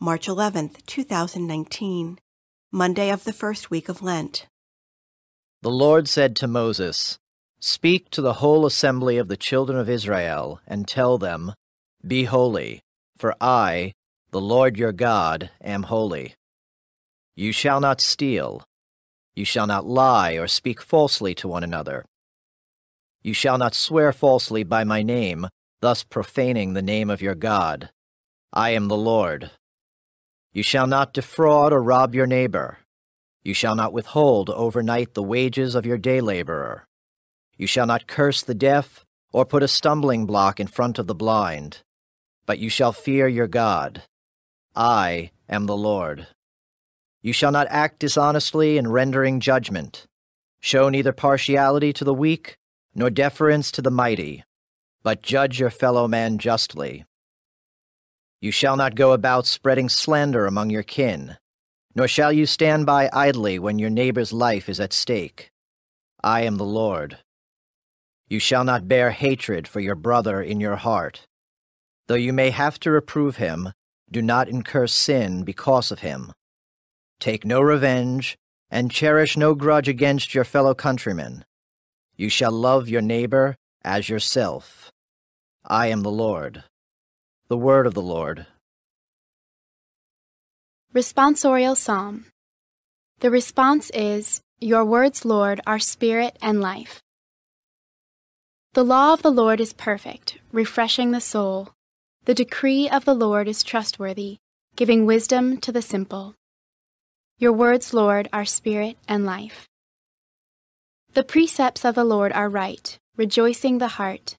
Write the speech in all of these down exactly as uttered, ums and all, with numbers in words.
March eleventh, two thousand nineteen, Monday of the first week of Lent. The Lord said to Moses, "Speak to the whole assembly of the children of Israel, and tell them, 'Be holy, for I, the Lord your God, am holy. You shall not steal. You shall not lie or speak falsely to one another. You shall not swear falsely by my name, thus profaning the name of your God. I am the Lord. You shall not defraud or rob your neighbor. You shall not withhold overnight the wages of your day laborer. You shall not curse the deaf or put a stumbling block in front of the blind, but you shall fear your God. I am the Lord. You shall not act dishonestly in rendering judgment. Show neither partiality to the weak nor deference to the mighty, but judge your fellow man justly. You shall not go about spreading slander among your kin, nor shall you stand by idly when your neighbor's life is at stake. I am the Lord. You shall not bear hatred for your brother in your heart. Though you may have to reprove him, do not incur sin because of him. Take no revenge, and cherish no grudge against your fellow countrymen. You shall love your neighbor as yourself. I am the Lord." The word of the Lord. Responsorial Psalm. The response is, "Your words, Lord, are spirit and life." The law of the Lord is perfect, refreshing the soul. The decree of the Lord is trustworthy, giving wisdom to the simple. Your words, Lord, are spirit and life. The precepts of the Lord are right, rejoicing the heart.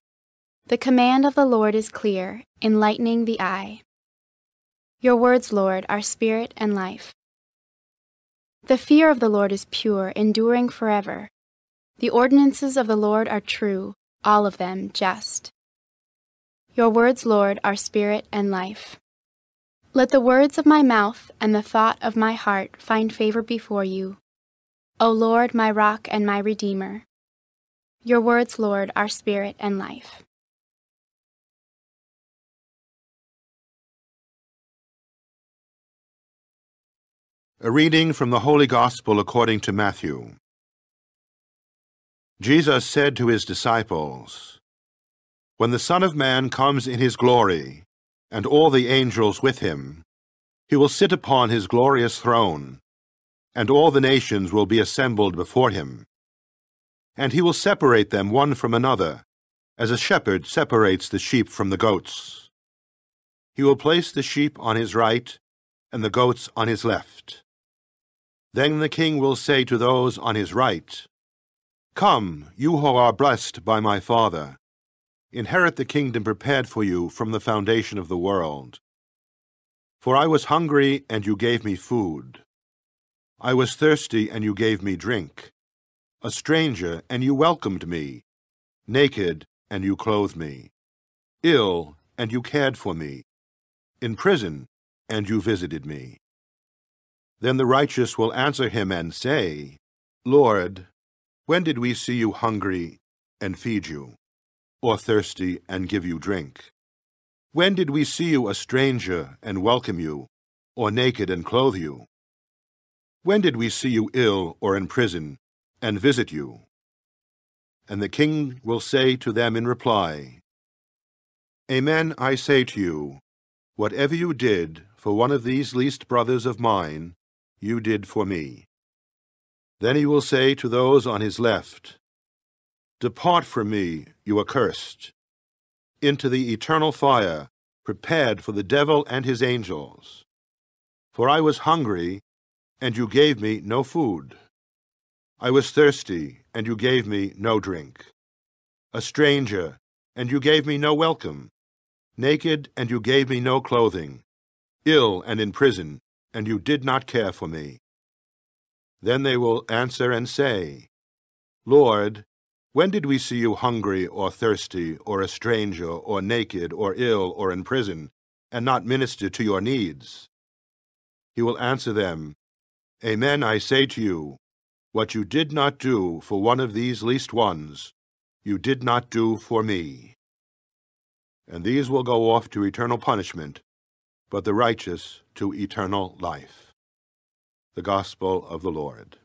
The command of the Lord is clear, enlightening the eye. Your words, Lord, are spirit and life. The fear of the Lord is pure, enduring forever. The ordinances of the Lord are true, all of them just. Your words, Lord, are spirit and life. Let the words of my mouth and the thought of my heart find favor before you, O Lord, my rock and my redeemer. Your words, Lord, are spirit and life. A reading from the Holy Gospel according to Matthew. Jesus said to his disciples, "When the Son of Man comes in his glory, and all the angels with him, he will sit upon his glorious throne, and all the nations will be assembled before him. And he will separate them one from another, as a shepherd separates the sheep from the goats. He will place the sheep on his right, and the goats on his left. Then the king will say to those on his right, 'Come, you who are blessed by my Father, inherit the kingdom prepared for you from the foundation of the world. For I was hungry, and you gave me food. I was thirsty, and you gave me drink. A stranger, and you welcomed me. Naked, and you clothed me. Ill, and you cared for me. In prison, and you visited me.' Then the righteous will answer him and say, 'Lord, when did we see you hungry and feed you, or thirsty and give you drink? When did we see you a stranger and welcome you, or naked and clothe you? When did we see you ill or in prison and visit you?' And the king will say to them in reply, 'Amen, I say to you, whatever you did for one of these least brothers of mine, you did for me.' Then he will say to those on his left, 'Depart from me, you accursed, into the eternal fire prepared for the devil and his angels. For I was hungry, and you gave me no food. I was thirsty, and you gave me no drink. A stranger, and you gave me no welcome. Naked, and you gave me no clothing. Ill and in prison, and you did not care for me.' Then they will answer and say, 'Lord, when did we see you hungry or thirsty or a stranger or naked or ill or in prison, and not minister to your needs?' He will answer them, 'Amen, I say to you, what you did not do for one of these least ones, you did not do for me.' And these will go off to eternal punishment, but the righteous to eternal life. The Gospel of the Lord.